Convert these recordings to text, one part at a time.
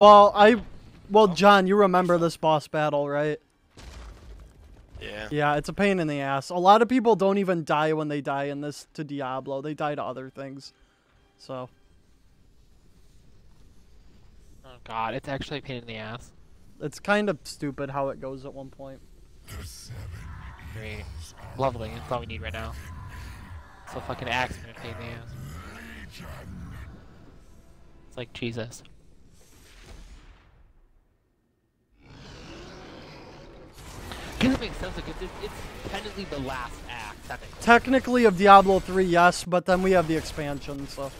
Well, John, you remember this boss battle, right? Yeah. Yeah, it's a pain in the ass. A lot of people don't even die when they die in this to Diablo. They die to other things. So. Oh god, it's actually a pain in the ass. It's kind of stupid how it goes at one point. Great. Lovely, that's all we need right now. It's a fucking axe and a pain in the ass. It's like Jesus. Because it makes sense, because it's technically the last act. Technically. Technically of Diablo 3, yes, but then we have the expansion, so.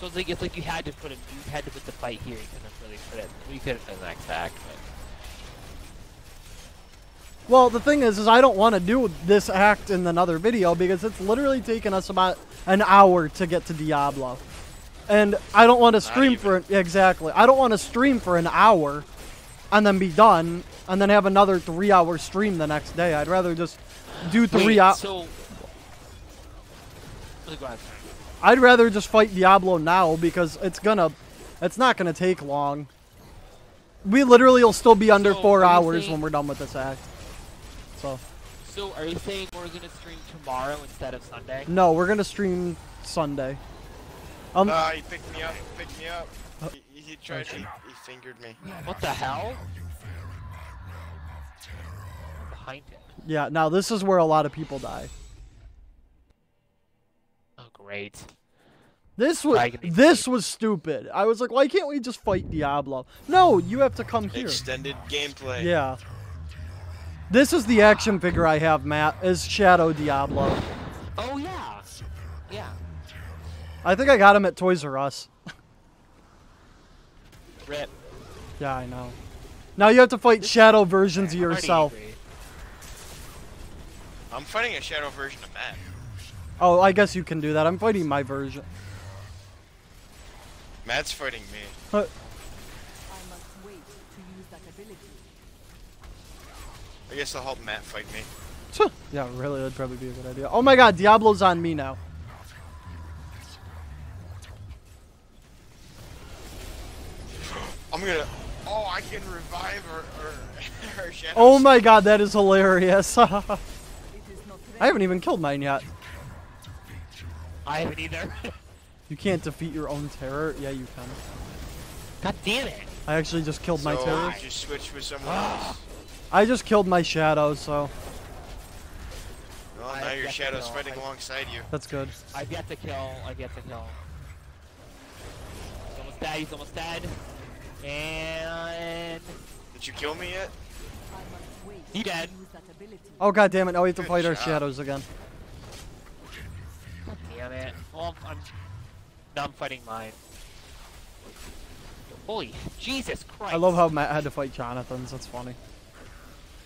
So it's like you had to put the fight here. You couldn't really put it. You could have done the next act, but. Well, the thing is I don't want to do this act in another video because it's literally taken us about an hour to get to Diablo, and I don't want to stream for exactly. I don't want to stream for an hour, and then be done. And then have another 3-hour stream the next day. I'd rather just do 3 hours. So... I'd rather just fight Diablo now because it's not gonna take long. We literally will still be under 4 hours when we're done with this act. So. So are you saying we're gonna stream tomorrow instead of Sunday? No, we're gonna stream Sunday. He picked me up. He tried. He fingered me. What the hell? Yeah, now this is where a lot of people die. Oh, great. This was stupid. I was like, why can't we just fight Diablo? No, you have to come here. Extended gameplay. Yeah. This is the action figure I have, Matt, is Shadow Diablo. Oh, yeah. Yeah. I think I got him at Toys R Us. Rip. Yeah, I know. Now you have to fight shadow versions of yourself. I'm fighting a shadow version of Matt. Oh, I guess you can do that. I'm fighting my version. Matt's fighting me. I must wait to use that ability. I guess I'll help Matt fight me. Yeah, really, that'd probably be a good idea. Oh my god, Diablo's on me now. I'm gonna... Oh, I can revive her shadow. Oh my god, that is hilarious. I haven't even killed mine yet. I haven't either. You can't defeat your own terror? Yeah, you can. God damn it! I actually just killed my terror. I just switched with someone else. I just killed my shadow, so... Well, now your shadow's fighting alongside you. That's good. I've yet to kill. He's almost dead. And... Did you kill me yet? He dead. Oh god damn it! Now we have to fight our shadows again. God damn it! Well, now I'm fighting mine. Holy Jesus Christ! I love how Matt had to fight Jonathan's. That's funny.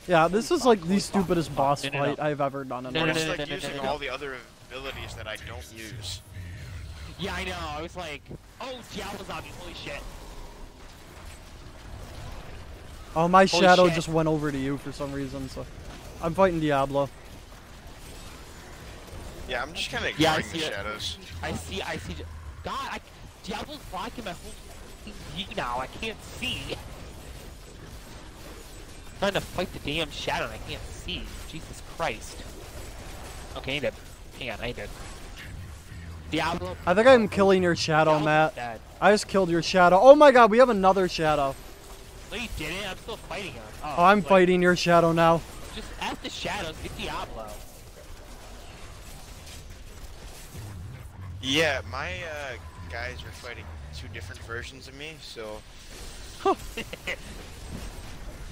Yeah, this is like the stupidest boss fight I've ever done. I'm just like using all the other abilities that I don't use. Yeah, I know. I was like, oh, Diablo's on me. Holy shit! Oh, my shadow just went over to you for some reason. So. I'm fighting Diablo. Yeah, I'm just kind of ignoring the shadows. I see. God, Diablo's blocking my whole view now. I can't see. I'm trying to fight the damn shadow. And I can't see. Jesus Christ. Okay, I need to. Hang on, I need to. Diablo. I think I'm killing your shadow, Diablo's Matt. Dead. I just killed your shadow. Oh my God, we have another shadow. No, you didn't. I'm still fighting him. Oh, I'm fighting your shadow now. Just at the shadows, get Diablo. Yeah, my guys were fighting two different versions of me, so. That's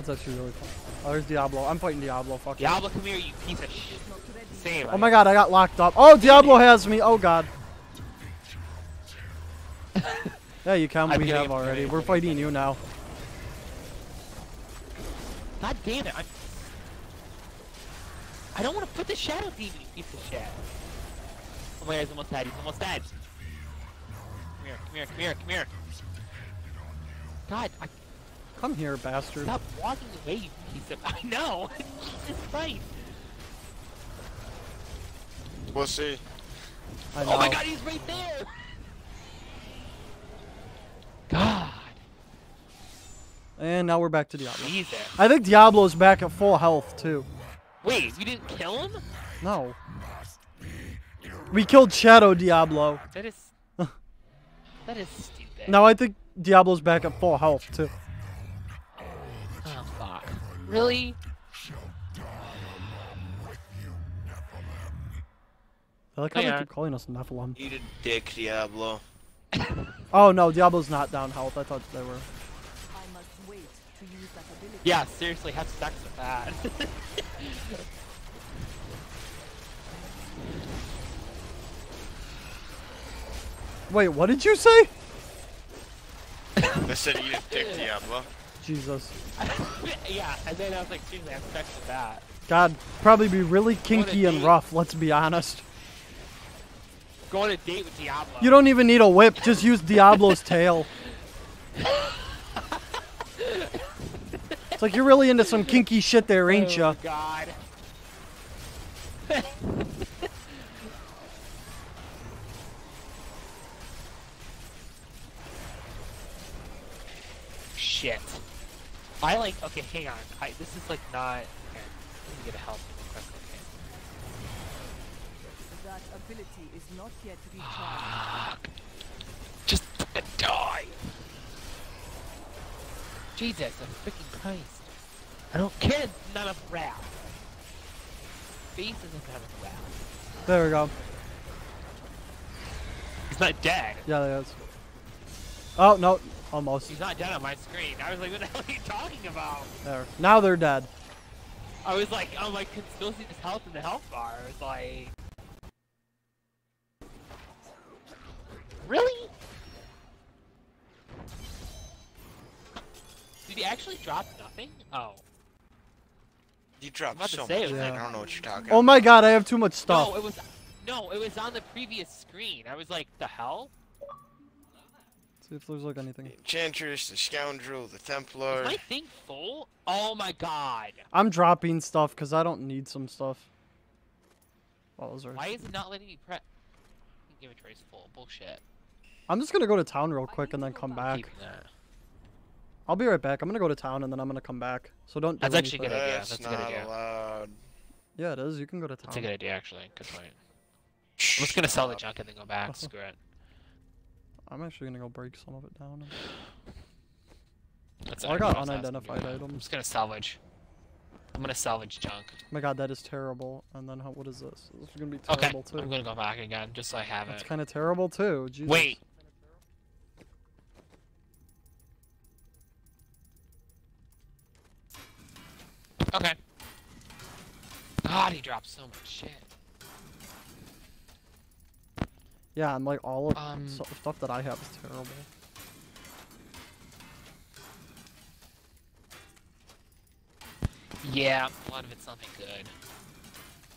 actually really fun. Oh, there's Diablo. I'm fighting Diablo. Fuck Diablo, come here, you piece of shit. Same. Oh my god, I got locked up. Oh, Diablo has me. Oh god. Yeah, you can. We have already. We're fighting you now. God damn it. I don't want to put the shadow demon, you piece of shit. Oh my god, he's almost dead, Come here. God, Come here, bastard. Stop walking away, you piece of... I know! Jesus Christ! We'll see. I know. Oh my god, he's right there! God! And now we're back to Diablo. Jesus. I think Diablo's back at full health, too. Wait, you didn't kill him? No. We killed Shadow Diablo. That is stupid. Now I think Diablo's back at full health, too. Oh, fuck. Really? I like how they keep calling us Nephilim. Eat a dick, Diablo. Oh, no, Diablo's not down health. I thought they were. Yeah, seriously, have sex with that. Wait, what did you say? I said eat a dick, Diablo. Jesus. Yeah, and then I was like, seriously, have sex with that. God, probably be really kinky and rough, let's be honest. Go on a date with Diablo. You don't even need a whip, just use Diablo's tail. It's like you're really into some kinky shit there, ain't ya? Oh, God. Shit. I like, okay, hang on. This is like not, okay, let me get a help real quick, okay. That ability is not yet recharged. Just fucking die. Jesus, I'm freaking Christ. I don't care, not enough rap. Face isn't enough rap. There we go. He's not dead. Yeah, there is. Oh, no, almost. He's not dead on my screen. I was like, what the hell are you talking about? There. Now they're dead. I was like, oh, I could still see this health in the health bar. I was like... Really? Did he actually drop nothing? Oh. You dropped so much. Yeah. I don't know what you're talking about. Oh my god, I have too much stuff. No, it was on the previous screen. I was like, the hell? Let's see if there's like anything. The Enchantress, the Scoundrel, the Templar. Is my thing full? Oh my god. I'm dropping stuff because I don't need some stuff. Well, those are... Why is it not letting me prep? Inventory is full. Bullshit. I'm just going to go to town real quick and then come back. I'll be right back. I'm gonna go to town and then I'm gonna come back. So don't. That's actually a good idea. That's a good idea. Yeah, it is. You can go to town. That's a good idea, actually. Good point. I'm just gonna sell the junk and then go back. Screw it. I'm actually gonna go break some of it down. That's I got unidentified items. I'm just gonna salvage. I'm gonna salvage junk. Oh my god, that is terrible. And then how? What is this? This is gonna be terrible too. I'm gonna go back again just so I have it. It's kind of terrible too. Jesus. Wait. Okay. God, he dropped so much shit. Yeah, and like all of the stuff that I have is terrible. Yeah, a lot of it's nothing good.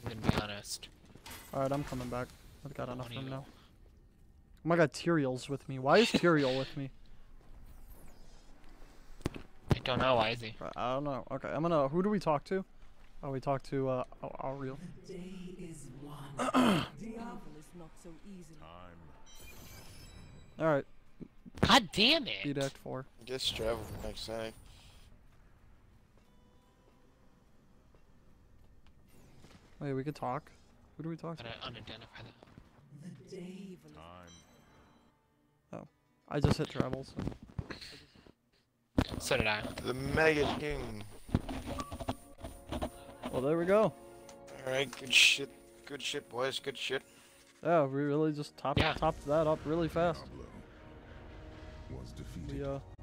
I'm gonna be honest. Alright, I'm coming back. I've got enough of them now. Oh my god, Tyrael's with me. Why is Tyrael with me? I don't know, why is he? I don't know. Okay, I'm gonna... Who do we talk to? Oh, we talk to, Ariel. The day is one. Diablo is not so easy. Time. Alright. God damn it! Beat Act 4. Just travel for the next time. Wait, we could talk. Who do we talk to? Unidentify them. The day of time. Oh. I just hit travel, so... So did I. The Maggot King. Well, there we go. Alright, good shit. Good shit, boys. Good shit. Yeah, we really just topped that up really fast. Was defeated. We,